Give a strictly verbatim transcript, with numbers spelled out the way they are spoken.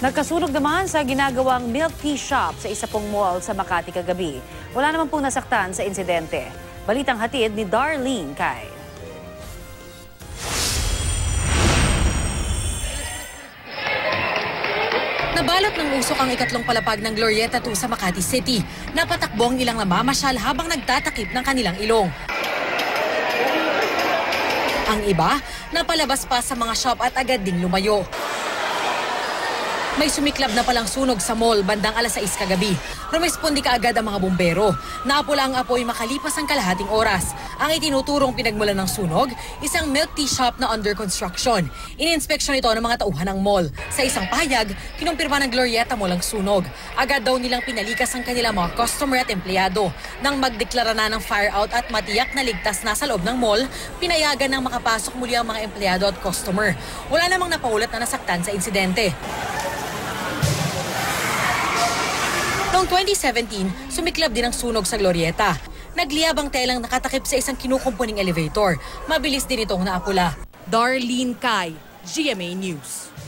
Nagkasunog naman sa ginagawang milk tea shop sa isa pong mall sa Makati kagabi. Wala naman pong nasaktan sa insidente. Balitang hatid ni Darlene Cay. Nabalot ng usok ang ikatlong palapag ng Glorietta two sa Makati City. Napatakbo ang ilang namamasyal habang nagtatakip ng kanilang ilong. Ang iba, napalabas pa sa mga shop at agad ding lumayo. May sumiklab na palang sunog sa mall bandang alas sais kagabi. Rumespondi kaagad ang mga bumbero. Naapula ang apoy makalipas ang kalahating oras. Ang itinuturong pinagmulan ng sunog, isang milk tea shop na under construction. Ininspeksyon ito ng mga tauhan ng mall. Sa isang pahayag, kinumpirma ng Glorietta Mall ang sunog. Agad daw nilang pinalikas ang kanilang mga customer at empleyado. Nang magdeklara na ng fire out at matiyak na ligtas na sa loob ng mall, pinayagan ng makapasok muli ang mga empleyado at customer. Wala namang napaulat na nasaktan sa insidente. Noong twenty seventeen, sumiklab din ang sunog sa Glorietta. Nagliyab ang telang nakatakip sa isang kinukumpuning elevator. Mabilis din itong naapula. Darlene Cay, G M A News.